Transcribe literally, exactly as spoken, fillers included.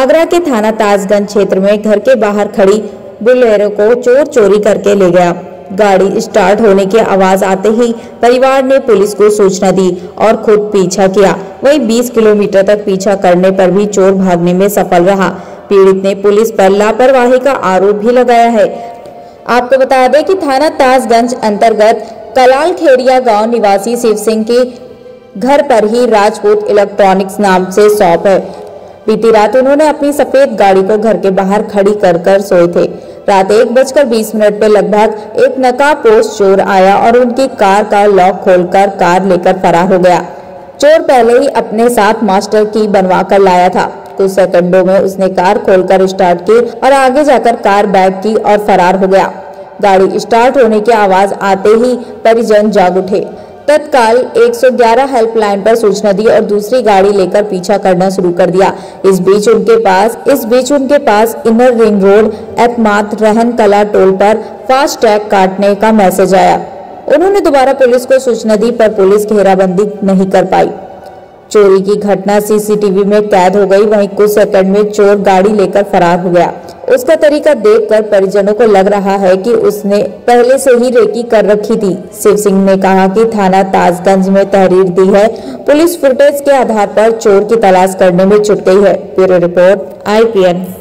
आगरा के थाना ताजगंज क्षेत्र में घर के बाहर खड़ी बुलेरो को चोर चोरी करके ले गया। गाड़ी स्टार्ट होने की आवाज आते ही परिवार ने पुलिस को सूचना दी और खुद पीछा किया। वही बीस किलोमीटर तक पीछा करने पर भी चोर भागने में सफल रहा। पीड़ित ने पुलिस पर लापरवाही का आरोप भी लगाया है। आपको बता दें कि थाना ताजगंज अंतर्गत कलाल खेड़िया गाँव निवासी शिव सिंह के घर पर ही राजपूत इलेक्ट्रॉनिक्स नाम से शॉप है। बीती रात उन्होंने अपनी सफेद गाड़ी को घर के बाहर खड़ी कर कर सोए थे। रात एक बजकर बीस मिनट पर लगभग एक नकाबपोश चोर आया और उनकी कार का लॉक खोलकर कार लेकर फरार हो गया। चोर पहले ही अपने साथ मास्टर की बनवा कर लाया था। कुछ सेकंडों में उसने कार खोलकर स्टार्ट की और आगे जाकर कार बैक की और फरार हो गया। गाड़ी स्टार्ट होने की आवाज आते ही परिजन जाग उठे। तत्काल एक सौ ग्यारह हेल्पलाइन पर सूचना दी और दूसरी गाड़ी लेकर पीछा करना शुरू कर दिया। इस बीच उनके पास इस बीच उनके पास इनर रिंग रोड एतमाद रहन कला टोल पर फास्ट टैग काटने का मैसेज आया। उन्होंने दोबारा पुलिस को सूचना दी पर पुलिस घेराबंदी नहीं कर पाई। चोरी की घटना सीसीटीवी में कैद हो गई। वहीं कुछ सेकंड में चोर गाड़ी लेकर फरार हो गया। उसका तरीका देखकर परिजनों को लग रहा है कि उसने पहले से ही रेकी कर रखी थी। शिव सिंह ने कहा कि थाना ताजगंज में तहरीर दी है। पुलिस फुटेज के आधार पर चोर की तलाश करने में जुट गई है। Bureau report I P N.